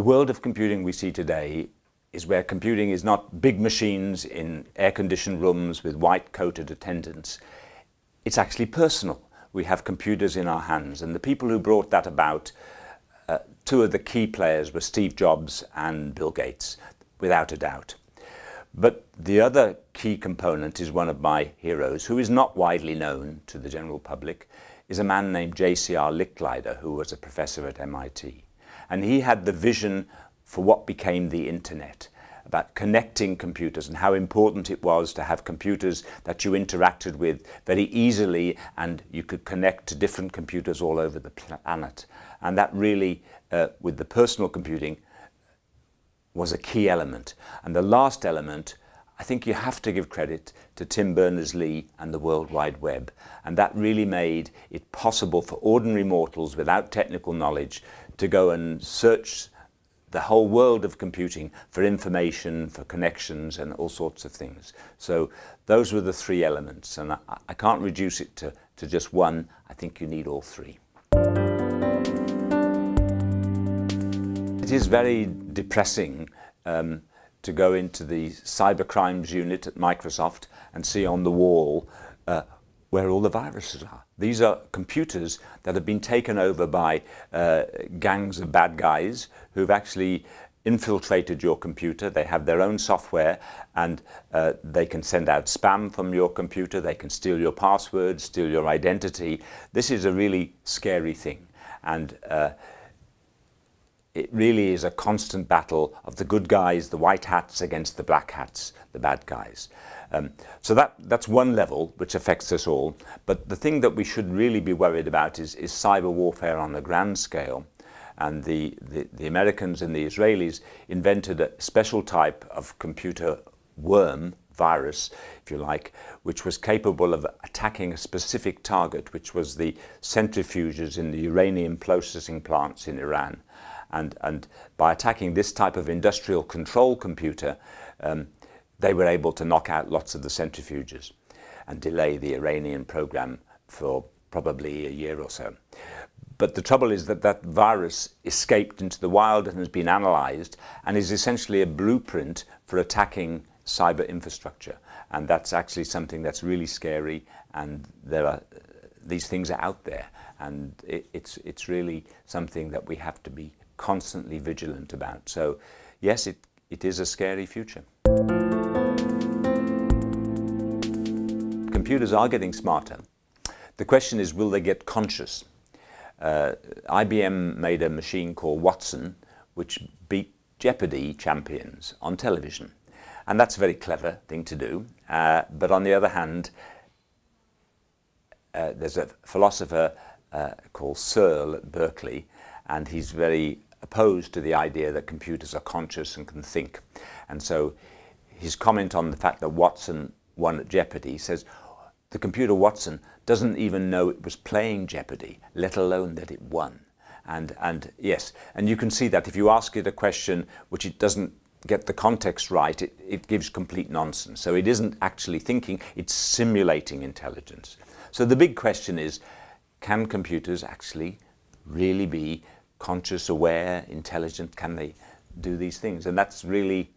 The world of computing we see today is where computing is not big machines in air-conditioned rooms with white-coated attendants. It's actually personal. We have computers in our hands, and the people who brought that about, two of the key players were Steve Jobs and Bill Gates, without a doubt. But the other key component is one of my heroes, who is not widely known to the general public, is a man named J.C.R. Licklider, who was a professor at MIT. And he had the vision for what became the Internet, about connecting computers and how important it was to have computers that you interacted with very easily, and you could connect to different computers all over the planet. And that really, with the personal computing, was a key element. And the last element, I think you have to give credit to Tim Berners-Lee and the World Wide Web. And that really made it possible for ordinary mortals without technical knowledge to go and search the whole world of computing for information, for connections, and all sorts of things. So those were the three elements, and I can't reduce it to just one. I think you need all three. It is very depressing to go into the cyber crimes unit at Microsoft and see on the wall where all the viruses are. These are computers that have been taken over by gangs of bad guys who've actually infiltrated your computer. They have their own software, and they can send out spam from your computer. They can steal your passwords, steal your identity. This is a really scary thing, and it really is a constant battle of the good guys, the white hats, against the black hats, the bad guys. So that's one level which affects us all. But the thing that we should really be worried about is cyber warfare on a grand scale. And the Americans and the Israelis invented a special type of computer worm, virus, if you like, which was capable of attacking a specific target, which was the centrifuges in the uranium processing plants in Iran. And by attacking this type of industrial control computer, they were able to knock out lots of the centrifuges and delay the Iranian program for probably a year or so. But the trouble is that that virus escaped into the wild and has been analyzed and is essentially a blueprint for attacking cyber infrastructure. And that's actually something that's really scary, and there are these things are out there, and it's really something that we have to be constantly vigilant about. So yes, it is a scary future. Computers are getting smarter. The question is, will they get conscious? IBM made a machine called Watson, which beat Jeopardy champions on television. And that's a very clever thing to do. But on the other hand, there's a philosopher called Searle at Berkeley, and he's very opposed to the idea that computers are conscious and can think. And so his comment on the fact that Watson won at Jeopardy says, the computer Watson doesn't even know it was playing Jeopardy, let alone that it won. And yes, and you can see that if you ask it a question which it doesn't get the context right, it gives complete nonsense. So it isn't actually thinking, it's simulating intelligence. So the big question is, can computers actually really be conscious, aware, intelligent? Can they do these things? And that's really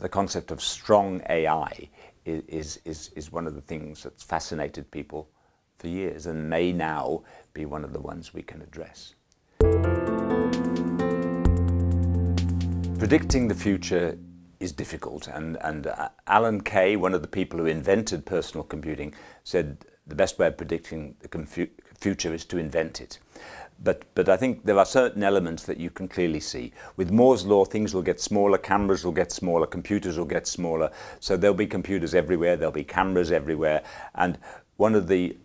the concept of strong AI is one of the things that's fascinated people for years and may now be one of the ones we can address. Predicting the future is difficult, and Alan Kay, one of the people who invented personal computing, said the best way of predicting the future is to invent it. But I think there are certain elements that you can clearly see. With Moore's Law, things will get smaller, cameras will get smaller, computers will get smaller. So there'll be computers everywhere, there'll be cameras everywhere. And one of the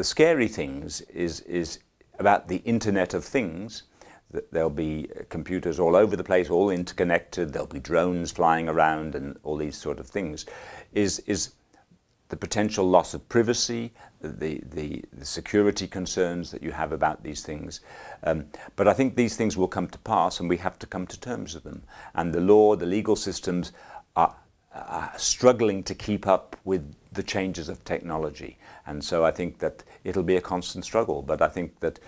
scary things is about the Internet of Things. There'll be computers all over the place, all interconnected, there'll be drones flying around and all these sort of things, is the potential loss of privacy, the security concerns that you have about these things. But I think these things will come to pass, and we have to come to terms with them. And the law, the legal systems are struggling to keep up with the changes of technology. And so I think that it'll be a constant struggle, but I think that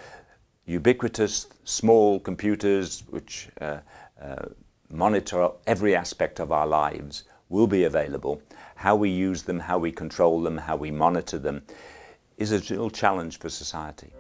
ubiquitous small computers which monitor every aspect of our lives will be available. How we use them, how we control them, how we monitor them is a real challenge for society.